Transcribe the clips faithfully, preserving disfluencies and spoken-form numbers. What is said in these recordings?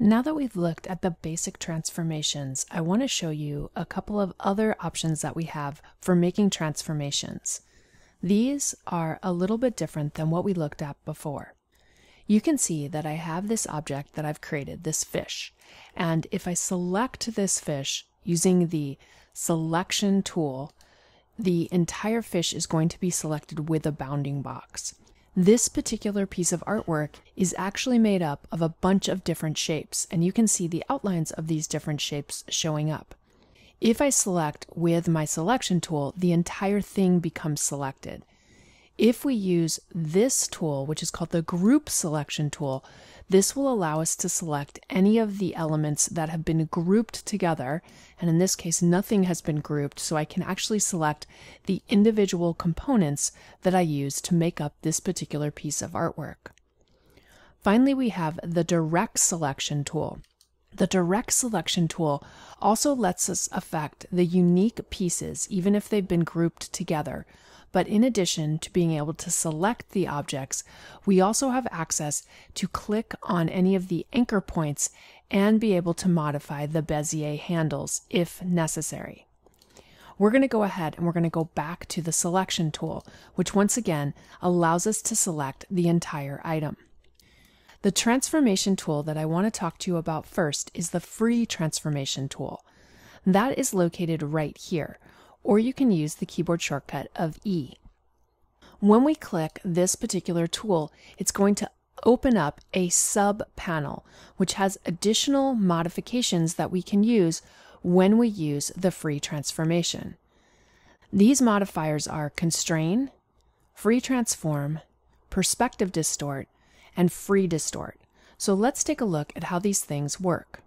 Now that we've looked at the basic transformations, I want to show you a couple of other options that we have for making transformations. These are a little bit different than what we looked at before. You can see that I have this object that I've created, this fish, and if I select this fish using the selection tool, the entire fish is going to be selected with a bounding box. This particular piece of artwork is actually made up of a bunch of different shapes, and you can see the outlines of these different shapes showing up. If I select with my selection tool, the entire thing becomes selected. If we use this tool, which is called the group selection tool, this will allow us to select any of the elements that have been grouped together, and in this case nothing has been grouped, so I can actually select the individual components that I use to make up this particular piece of artwork. Finally, we have the direct selection tool. The direct selection tool also lets us affect the unique pieces, even if they've been grouped together. But in addition to being able to select the objects, we also have access to click on any of the anchor points and be able to modify the Bezier handles if necessary. We're going to go ahead and we're going to go back to the selection tool, which once again allows us to select the entire item. The transformation tool that I want to talk to you about first is the free transformation tool. That is located right here, or you can use the keyboard shortcut of E. When we click this particular tool, it's going to open up a sub panel, which has additional modifications that we can use when we use the free transformation. These modifiers are constrain, free transform, perspective distort, and free distort. So let's take a look at how these things work.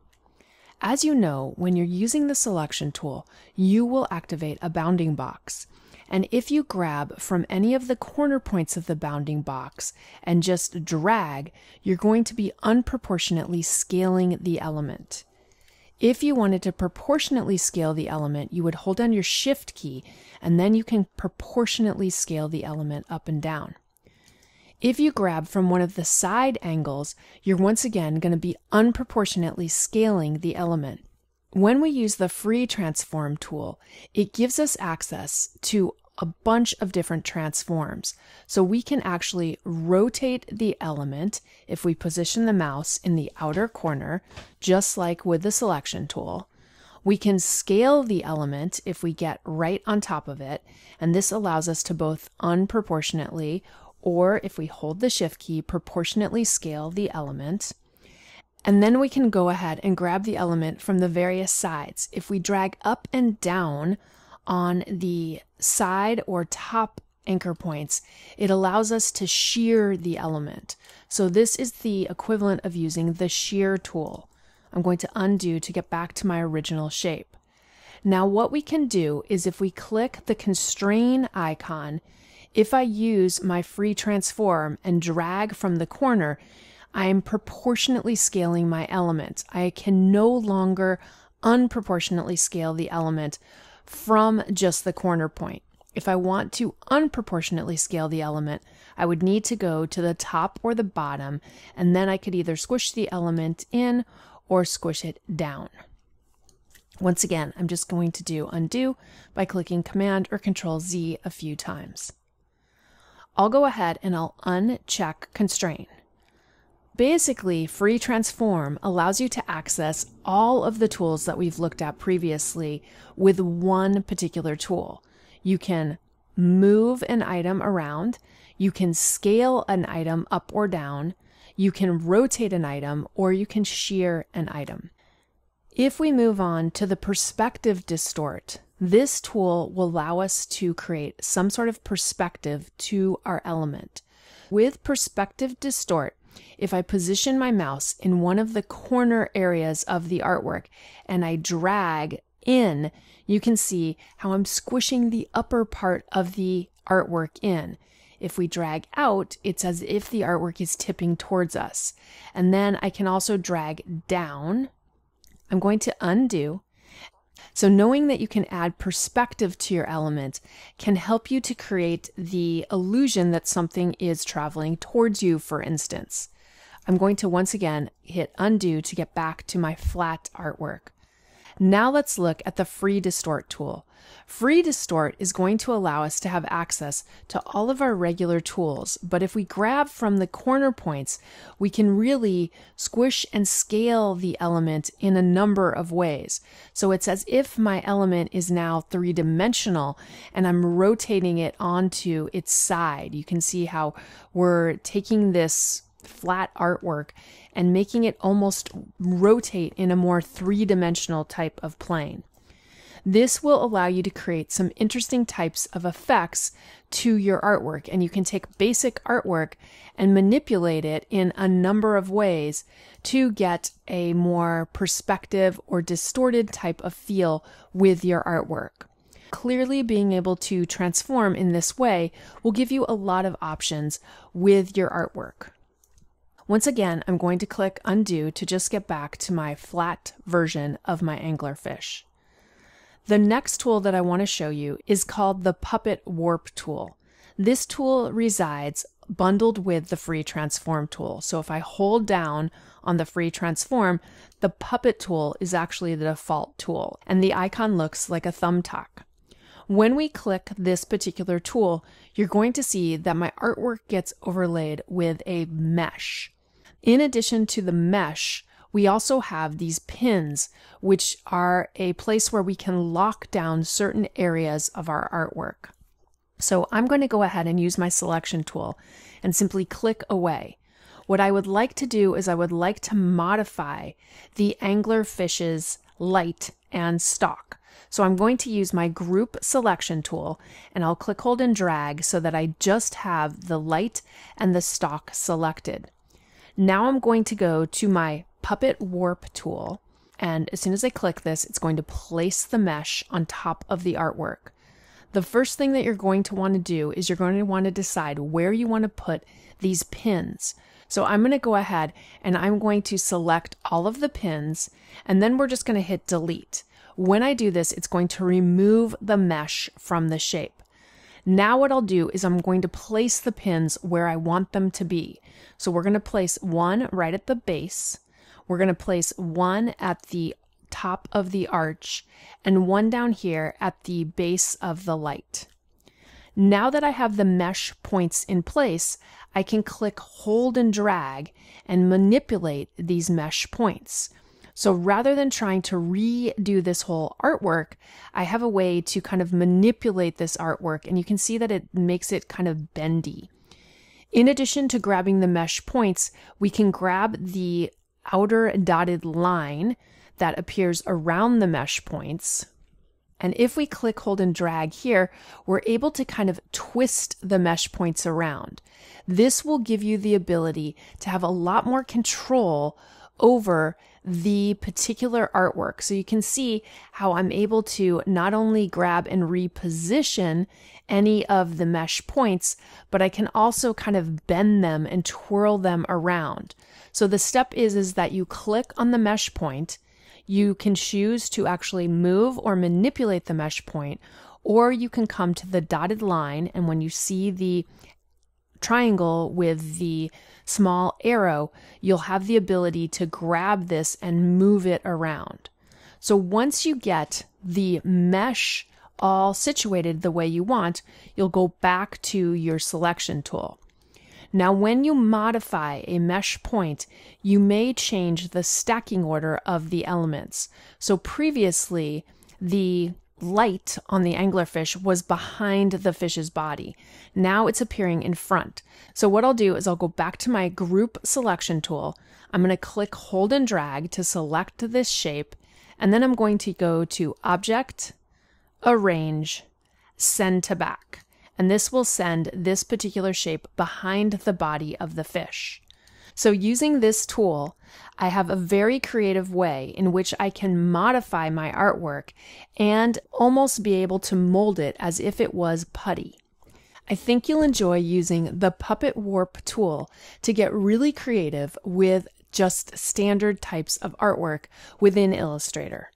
As you know, when you're using the selection tool, you will activate a bounding box. And if you grab from any of the corner points of the bounding box and just drag, you're going to be unproportionately scaling the element. If you wanted to proportionately scale the element, you would hold down your Shift key, and then you can proportionately scale the element up and down. If you grab from one of the side angles, you're once again going to be unproportionately scaling the element. When we use the free transform tool, it gives us access to a bunch of different transforms. So we can actually rotate the element if we position the mouse in the outer corner, just like with the selection tool. We can scale the element if we get right on top of it, and this allows us to both unproportionately, or if we hold the Shift key, proportionately scale the element. And then we can go ahead and grab the element from the various sides. If we drag up and down on the side or top anchor points, it allows us to shear the element. So this is the equivalent of using the shear tool. I'm going to undo to get back to my original shape. Now what we can do is if we click the constrain icon, if I use my free transform and drag from the corner, I am proportionately scaling my element. I can no longer unproportionately scale the element from just the corner point. If I want to unproportionately scale the element, I would need to go to the top or the bottom, and then I could either squish the element in or squish it down. Once again, I'm just going to do undo by clicking Command or Control Z a few times. I'll go ahead and I'll uncheck constrain. Basically, free transform allows you to access all of the tools that we've looked at previously with one particular tool. You can move an item around, you can scale an item up or down, you can rotate an item, or you can shear an item. If we move on to the perspective distort, this tool will allow us to create some sort of perspective to our element. With perspective distort, if I position my mouse in one of the corner areas of the artwork and I drag in, you can see how I'm squishing the upper part of the artwork in. If we drag out, it's as if the artwork is tipping towards us. And then I can also drag down. I'm going to undo. So knowing that you can add perspective to your element can help you to create the illusion that something is traveling towards you, for instance. I'm going to once again hit undo to get back to my flat artwork. Now let's look at the Free Distort tool. Free Distort is going to allow us to have access to all of our regular tools, but if we grab from the corner points, we can really squish and scale the element in a number of ways. So it's as if my element is now three-dimensional and I'm rotating it onto its side. You can see how we're taking this flat artwork and making it almost rotate in a more three-dimensional type of plane. This will allow you to create some interesting types of effects to your artwork, and you can take basic artwork and manipulate it in a number of ways to get a more perspective or distorted type of feel with your artwork. Clearly, being able to transform in this way will give you a lot of options with your artwork. Once again, I'm going to click undo to just get back to my flat version of my anglerfish. The next tool that I want to show you is called the Puppet Warp tool. This tool resides bundled with the Free Transform tool. So if I hold down on the Free Transform, the Puppet tool is actually the default tool, and the icon looks like a thumbtack. When we click this particular tool, you're going to see that my artwork gets overlaid with a mesh. In addition to the mesh, we also have these pins, which are a place where we can lock down certain areas of our artwork. So I'm going to go ahead and use my selection tool and simply click away. What I would like to do is I would like to modify the anglerfish's light and stalk. So I'm going to use my group selection tool, and I'll click, hold, and drag so that I just have the light and the stalk selected. Now I'm going to go to my Puppet Warp tool, and as soon as I click this, it's going to place the mesh on top of the artwork. The first thing that you're going to want to do is you're going to want to decide where you want to put these pins. So I'm going to go ahead and I'm going to select all of the pins, and then we're just going to hit delete. When I do this, it's going to remove the mesh from the shape. Now what I'll do is I'm going to place the pins where I want them to be. So we're going to place one right at the base. We're going to place one at the top of the arch and one down here at the base of the light. Now that I have the mesh points in place, I can click, hold, and drag and manipulate these mesh points. So rather than trying to redo this whole artwork, I have a way to kind of manipulate this artwork, and you can see that it makes it kind of bendy. In addition to grabbing the mesh points, we can grab the outer dotted line that appears around the mesh points. And if we click, hold, and drag here, we're able to kind of twist the mesh points around. This will give you the ability to have a lot more control over the particular artwork. So you can see how I'm able to not only grab and reposition any of the mesh points, but I can also kind of bend them and twirl them around. So the step is, is that you click on the mesh point. You can choose to actually move or manipulate the mesh point, or you can come to the dotted line, and when you see the triangle with the small arrow, you'll have the ability to grab this and move it around. So once you get the mesh all situated the way you want, you'll go back to your selection tool. Now, when you modify a mesh point, you may change the stacking order of the elements. So previously, the light on the anglerfish was behind the fish's body. Now it's appearing in front. So what I'll do is I'll go back to my group selection tool. I'm going to click, hold, and drag to select this shape, and then I'm going to go to Object, Arrange, Send to Back. And this will send this particular shape behind the body of the fish. So using this tool, I have a very creative way in which I can modify my artwork and almost be able to mold it as if it was putty. I think you'll enjoy using the Puppet Warp tool to get really creative with just standard types of artwork within Illustrator.